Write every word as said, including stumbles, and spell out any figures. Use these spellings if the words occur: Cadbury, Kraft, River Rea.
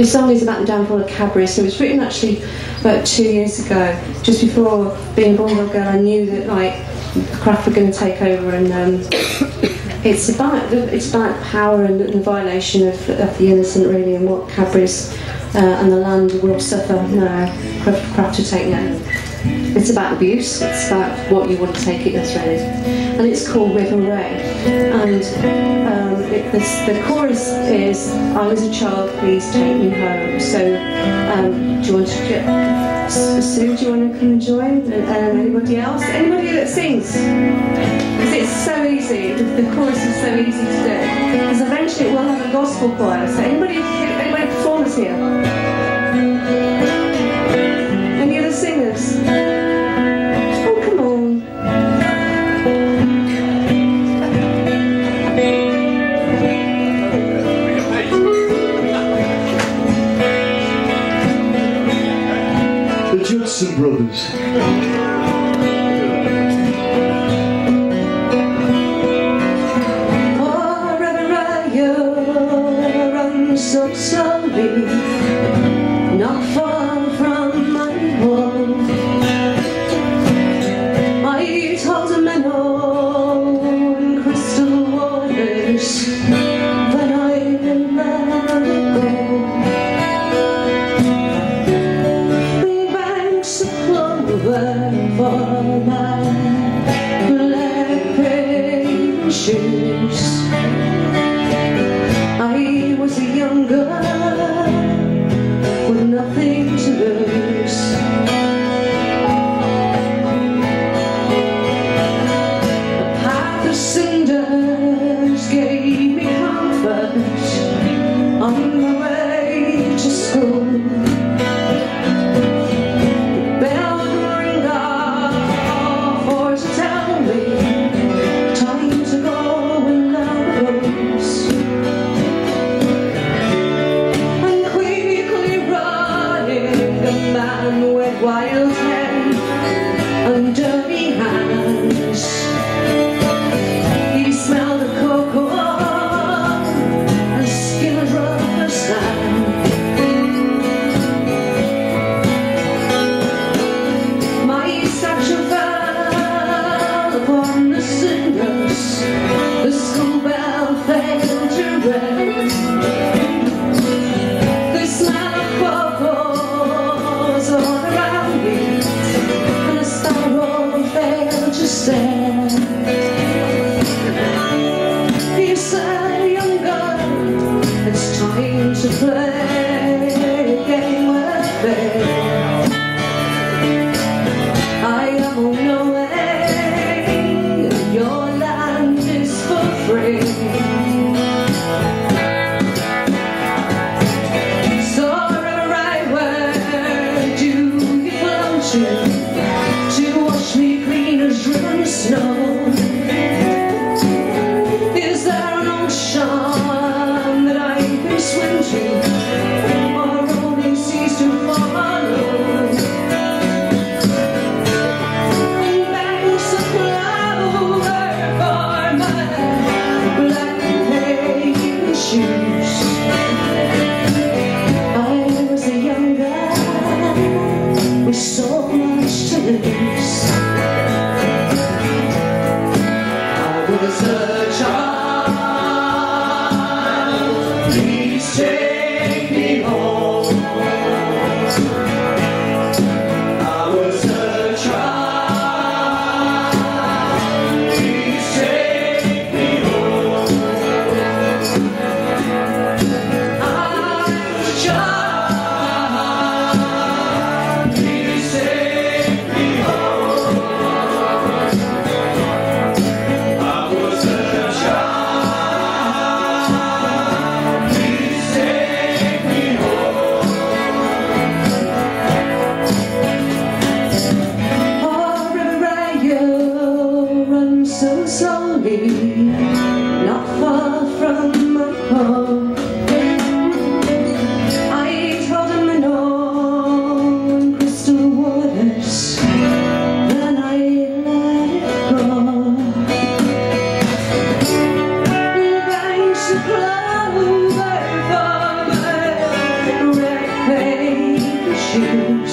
This song is about the downfall of Cadbury, so it was written actually about two years ago, just before being a born girl. I knew that like Kraft were going to take over, and um, it's about it's about power and the violation of, of the innocent really, and what Cadbury's uh, and the land will suffer now. Kraft, Kraft to take now. It's about abuse, it's about what you want to take it as really. And it's called River Rea. And um, it, this, the chorus is, I was a child, please take me home. So, um, do you want to, get, Sue, do you want to come and join? And, um, anybody else? Anybody that sings? Because it's so easy, the, the chorus is so easy to do. Because eventually it will have a gospel choir. So anybody, anybody performers here? Any other singers? Judson Brothers. Oh, River Rea runs up slowly, not far from my wall. My told him an old crystal waters that I will never go. For my black paint shoes, I was a young girl with nothing to lose. A path of cinders gave me comfort on the way to school. Wild hand and dirty hands. He smelled of cocoa and skin as rough as sand. My satchel fell upon the cinders. The school bell failed to ring. The smell of cocoa all around me. shoes.